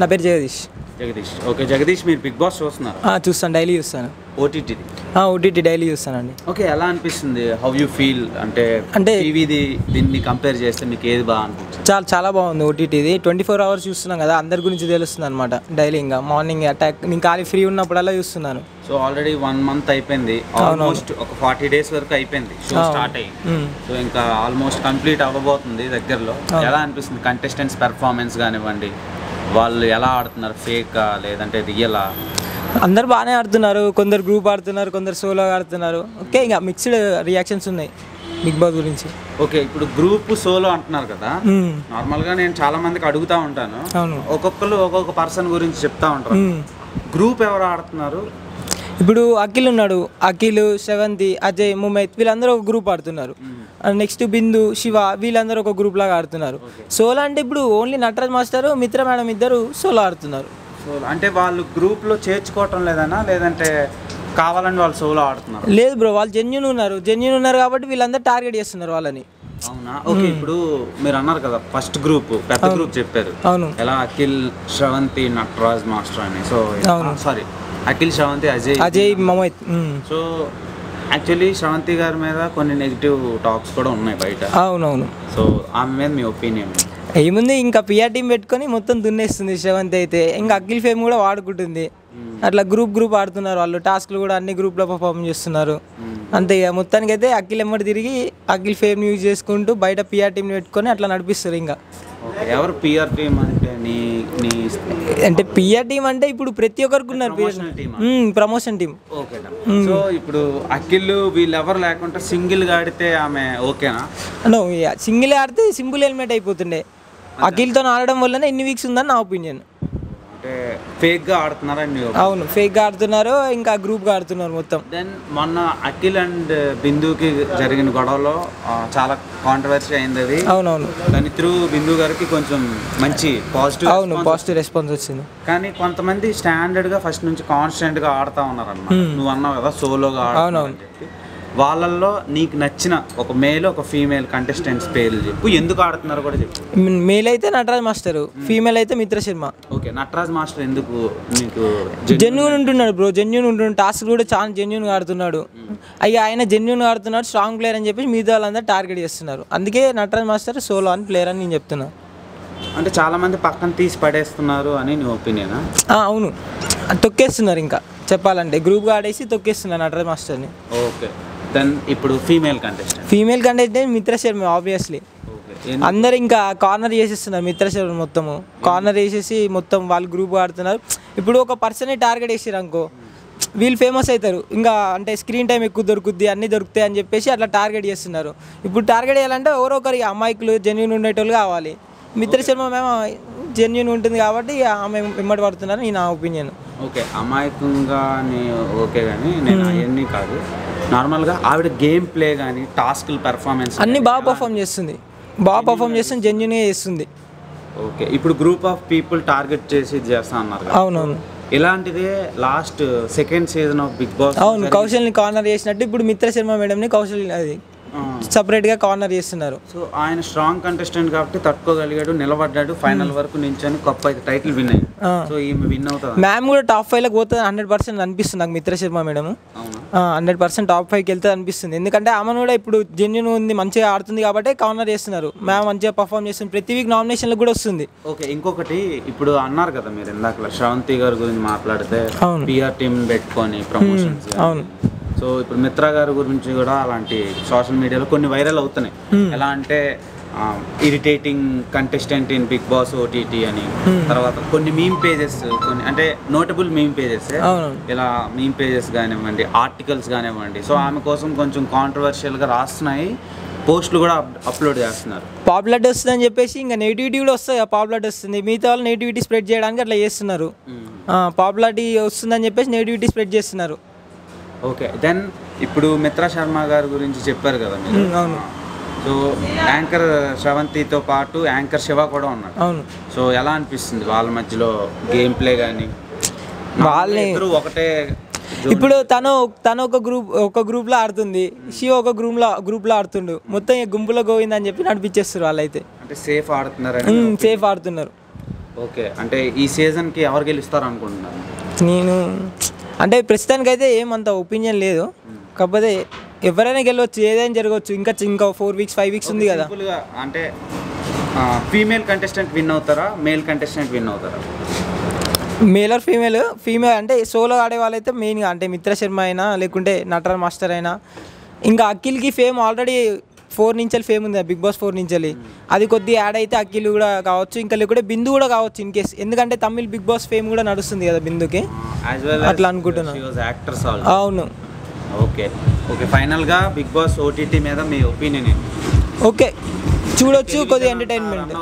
నా పేరు జగదీష్. జగదీష్, ఓకే. జగదీష్, మీరు బిగ్ బాస్ చూస్తున్నారు? చూస్తాను, డైలీ చూస్తాను. ఓటీటీ ఓటీటీ డైలీ చూస్తానండి. ఓకే, ఎలా అనిపిస్తుంది? How you feel? అంటే టీవీది దీన్ని కంపేర్ చేస్తే మీకు ఏది బాగా అనిపిస్తుంది? చాలా చాలా బాగుంది. ఓటీటీది 24 hours చూస్తున్నాం కదా, అందరి గురించి తెలుస్తుంది అనమాట. డైలీ ఇంకా మార్నింగ్ అటాక్ నేను ఖాళీ ఫ్రీ ఉన్నప్పుడల్లా చూస్తున్నాను. సో ఆల్రెడీ 1 month అయిపోయింది, ఆల్మోస్ట్ ఒక 40 days వరకు అయిపోయింది షో స్టార్ట్ అయ్యి. సో ఇంకా ఆల్మోస్ట్ కంప్లీట్ అవ్వబోతుంది దగ్గరలో. ఎలా అనిపిస్తుంది కంటెస్టెంట్స్ పెర్ఫార్మెన్స్ కానివ్వండి, వాళ్ళు ఎలా ఆడుతున్నారు, ఫేకా లేదంటే రియలా? అందరు బాగానే ఆడుతున్నారు, కొందరు గ్రూప్ ఆడుతున్నారు, కొందరు సోలో ఆడుతున్నారు. ఓకే, ఇంకా మిక్స్డ్ రియాక్షన్స్ ఉన్నాయి బిగ్ బాస్ గురించి. ఓకే, ఇప్పుడు గ్రూప్ సోలో అంటున్నారు కదా, నార్మల్గా నేను చాలా మందికి అడుగుతూ ఉంటాను, ఒక్కొక్కరు ఒక్కొక్క పర్సన్ గురించి చెప్తా ఉంటారు. గ్రూప్ ఎవరు ఆడుతున్నారు? ఇప్పుడు అఖిల్ ఉన్నాడు, అఖిల్, శ్రవంతి, అజయ్, ముమైత్, వీళ్ళందరూ ఒక గ్రూప్ ఆడుతున్నారు. నెక్స్ట్ బిందు, శివ, వీళ్ళందరూ ఒక గ్రూప్ లాగా ఆడుతున్నారు. సోలో అంటే ఇప్పుడు only Nataraj master, Mitra madam ఇద్దరు సోలో ఆడుతున్నారు. అంటే వాళ్ళు గ్రూప్లో చేర్చుకోవటం లేదన్నా, లేదంటే కావాలని వాళ్ళు సోలో ఆడుతున్నారు? లేదు బ్రో, వాళ్ళు జెన్యూన్ ఉన్నారు కాబట్టి వీళ్ళందరూ టార్గెట్ చేస్తున్నారు వాళ్ళని. అవునా? ఓకే, ఇప్పుడు మీరు అన్నారు కదా ఫస్ట్ గ్రూప్, పెద్ద గ్రూప్ చెప్పారు. అవును. ఎలా? అఖిల్, శ్రవంతి, నటరాజ్ మాస్టర్ అని. So sorry, Akhil, Sravanthi, Ajay, Mumaith. So actually Sravanthi గారి మీద కొన్ని నెగిటివ్ టాక్స్ కూడా ఉన్నాయి బయట. అవునవును. సో ఆమె మీద మీ ఒపీనియన్? ఏముంది, ఇంకా పిఆర్ టీం పెట్టుకొని మొత్తం దున్నేస్తుంది శ్రవంతి అయితే. ఇంకా అఖిల్ ఫేమ్ కూడా వాడుకుంటుంది. అట్లా గ్రూప్ ఆడుతున్నారు వాళ్ళు, టాస్క్లు కూడా అన్ని గ్రూప్లో పర్ఫామ్ చేస్తున్నారు. అంతే, ఇక మొత్తానికి అయితే అఖిల్ ఎమ్మడి తిరిగి అఖిల్ ఫేమ్ యూజ్ చేసుకుంటూ బయట పిఆర్ టీం పెట్టుకొని అట్లా నడిపిస్తారు. ఇంకా ఎవరు పిఆర్ టీం అంటే? అంటే పిఆర్ టీం అంటే ఇప్పుడు ప్రతి ఒక్కరికి ఉన్నారు ప్రమోషన్ టీం. సో ఇప్పుడు అఖిల్ వీళ్ళెవరు లేకుండా సింగిల్ గా ఆడితే ఆమె ఓకేనా? నో, సింగిల్ ఆడితే సింపుల్ హెల్మెట్ అయిపోతుండే. అఖిల్తో ఆడడం వల్లనే ఎన్ని వీక్స్ ఉందని నా ఒపీనియన్. అంటే ఫేక్ గా ఆడుతున్నారా? అవును, ఫేక్ గా ఆడుతున్నారు, ఇంకా గ్రూప్ గా ఆడుతున్నారు మొత్తం. దెన్ మొన్న అఖిల్ అండ్ బిందుకి జరిగిన గొడవలో చాలా కాంట్రవర్సీ అయింది అది. అవునవును. దాని త్రూ బిందు గారికి కొంచెం మంచి పాజిటివ్, అవును పాజిటివ్ రెస్పాన్స్ వచ్చింది. కానీ కొంతమంది స్టాండర్డ్ గా ఫస్ట్ నుంచి కాన్స్టెంట్ గా ఆడుతా ఉన్నారు అన్నమాట. నువ్వు అన్నావు కదా సోలోగా ఆడుతున్నావు చెప్పి, వాళ్ళల్లో నీకు నచ్చిన ఒక మేల్ ఒక ఫీమేల్ కంటెస్టెంట్స్ పేర్లు చెప్పు, ఎందుకు ఆడుతున్నారు కూడా చెప్పు. మేల్ అయితే నటరాజ్ మాస్టర్, ఫీమేల్ అయితే మిత్ర శర్మ. ఓకే, నటరాజ్ మాస్టర్ ఎందుకు? నీకు జెన్యూన్ ఉంటున్నాడు బ్రో, జెన్యూన్ ఉంటున్నాడు, టాస్క్ కూడా చాలా జెన్యూన్గా ఆడుతున్నాడు. అయ్యా, ఆయన జెన్యూన్గా ఆడుతున్నాడు, స్ట్రాంగ్ ప్లేయర్ అని చెప్పి మిగతా వాళ్ళందరూ టార్గెట్ చేస్తున్నారు. అందుకే నటరాజ్ మాస్టర్ సోలో అని ప్లేయర్ అని నేను చెప్తున్నాను. అంటే చాలా మంది పక్కన తీసి పడేస్తున్నారు అని నీ ఒపీనియనా? అవును, తొక్కేస్తున్నారు. ఇంకా చెప్పాలంటే గ్రూప్గా ఆడేసి తొక్కేస్తున్నారు నటరాజ్ మాస్టర్ని. ఓకే, దెన్ ఇప్పుడు female contestant Mitra Sharma obviously. అందరు ఇంకా కార్నర్ చేసేస్తున్నారు మిత్ర శర్మ, మొత్తము కార్నర్ చేసేసి మొత్తం వాళ్ళు గ్రూప్ ఆడుతున్నారు. ఇప్పుడు ఒక పర్సన్ టార్గెట్ చేసారు అనుకో, వీళ్ళు ఫేమస్ అవుతారు, ఇంకా అంటే స్క్రీన్ టైం ఎక్కువ దొరుకుద్ది, అన్నీ దొరుకుతాయి అని చెప్పేసి అట్లా టార్గెట్ చేస్తున్నారు. ఇప్పుడు టార్గెట్ చేయాలంటే ఎవరొకరి అమాయకులు జెన్యూన్ ఉండేటోళ్ళు కావాలి. మిత్ర శర్మ మేము జెన్యూన్ ఉంటుంది కాబట్టి ఆమె వెంబడి పడుతున్నారని నా ఒపీనియన్. ఓకే, అమాయకంగా ఓకే, కానీ నేను అవన్నీ కాదు, నార్మల్గా ఆవిడ గేమ్ ప్లే కానీ టాస్క్ పెర్ఫార్మెన్స్ అన్నీ బాగా పర్ఫామ్ చేస్తుంది, జెన్యున్గా చేస్తుంది. ఓకే, ఇప్పుడు గ్రూప్ ఆఫ్ పీపుల్ టార్గెట్ చేసి చేస్తా అన్నారు. అవునవును. ఇలాంటిదే last second season of big boss. అవును, కౌశల్ని కార్నర్ చేసినట్టు ఇప్పుడు మిత్ర శర్మ మేడంని కౌశల్ అది సపరేట్గా కార్నర్ చేస్తున్నారు. సో ఆయన స్ట్రాంగ్ కంటెస్టెంట్ కాబట్టి తట్టుకోగలిగాడు, నిలబడ్డాడు, ఫైనల్ వరకు నించొని కప్ అయితే టైటిల్ విన్ అయ్యాడు. సో ఈమె విన్ అవుతుంది. మ్యామ్ కూడా టాప్ 5 లకు పోతుంది 100% అనిపిస్తుంది నాకు, మిత్ర శర్మ మేడం 100% టాప్ 5 కి వెళ్తే అనిపిస్తుంది. ఎందుకంటే ఆమెను కూడా ఇప్పుడు జెన్యూన్ ఉంది, మంచిగా ఆడుతుంది కాబట్టి కార్నర్ చేస్తున్నారు. మ్యామ్ మంచిగా పర్ఫామ్ చేస్తుంది, ప్రతి వీక్ నామినేషన్లకు కూడా వస్తుంది. ఓకే, ఇంకొకటి ఇప్పుడు అన్నారు కదా మీరు ఇందాక శ్రవంతి గారి గురించి మాట్లాడితే పిఆర్ టీమ్ పెట్టుకొని ప్రమోషన్స్. అవును. సో ఇప్పుడు మిత్ర గారి గురించి కూడా అలాంటి సోషల్ మీడియాలో కొన్ని వైరల్ అవుతున్నాయి. ఎలా అంటే irritating contestant in big boss OTT అని, తర్వాత కొన్ని మీమ్ పేజెస్, కొన్ని అంటే నోటబుల్ మీమ్ పేజెస్, ఇలా మీమ్ పేజెస్ కానివ్వండి, ఆర్టికల్స్ కానివ్వండి, సో ఆమె కోసం కొంచెం కాంట్రవర్షియల్గా రాస్తున్నాయి, పోస్టులు కూడా అప్లోడ్ చేస్తున్నారు. పాపులారిటీ వస్తుంది అని చెప్పేసి ఇంకా నెగిటివిటీ కూడా వస్తుంది, పాపులారిటీ వస్తుంది, మిగతా వాళ్ళు నెగిటివిటీ స్ప్రెడ్ చేయడానికి అట్లా చేస్తున్నారు. పాపులారిటీ వస్తుందని చెప్పేసి నెగిటివిటీ స్ప్రెడ్ చేస్తున్నారు. ఓకే, దెన్ ఇప్పుడు మిత్రా శర్మ గారి గురించి చెప్పారు కదా మీరు. అవును. సో యాంకర్ శ్రవంతితో పాటు యాంకర్ శివ కూడా ఉన్నాడు. అవును. సో ఎలా అనిపిస్తుంది వాళ్ళ మధ్యలో గేమ్ ప్లే కానీ? వాళ్ళిద్దరూ ఒకటే. ఇప్పుడు తను ఒక గ్రూప్లో ఆడుతుంది, శివ ఒక గ్రూప్లో ఆడుతుండు, మొత్తం గుంపులో గోవిందని చెప్పి నడిపించేస్తారు వాళ్ళైతే. అంటే సేఫ్ ఆడుతున్నారు ఓకే అంటే ఈ సీజన్ కి ఎవరు గెలుస్తారు అనుకుంటున్నాను నేను అంటే ప్రస్తుతానికి అయితే ఏమంత ఒపీనియన్ లేదు కాకపోతే ఎవరైనా గెలవచ్చు ఏదైనా జరగవచ్చు ఇంకా ఇంకా 4 weeks 5 weeks ఉంది కదా అంటే ఫీమేల్ కంటెస్టెంట్ విన్ అవుతారా మేల్ కంటెస్టెంట్ విన్ అవుతారా మేల్ ఆర్ ఫీమేల్ ఫీమేల్ అంటే సోలో ఆడే వాళ్ళైతే మెయిన్గా అంటే మిత్ర శర్మ అయినా లేకుంటే నటరాజ్ మాస్టర్ అయినా ఇంకా అఖిల్కి ఫేమ్ ఆల్రెడీ 4 నుంచి ఫేమ్ ఉంది Bigg Boss 4 నుంచి అది కొద్దిగా యాడ్ అయితే అఖిల్ కూడా కావచ్చు ఇంకా లేకుంటే బిందు కూడా కావచ్చు ఇన్ కేస్ ఎందుకంటే తమిళ్ Bigg Boss ఫేమ్ కూడా నడుస్తుంది కదా బిందుకి అట్లా అనుకుంటున్నాను అవును ఓకే ఓకే ఫైనల్గా Bigg Boss OTT మీద మీ ఒపీనియన్ ఏంటి ఓకే చూడొచ్చు కొద్దిగా ఎంటర్టైన్మెంట్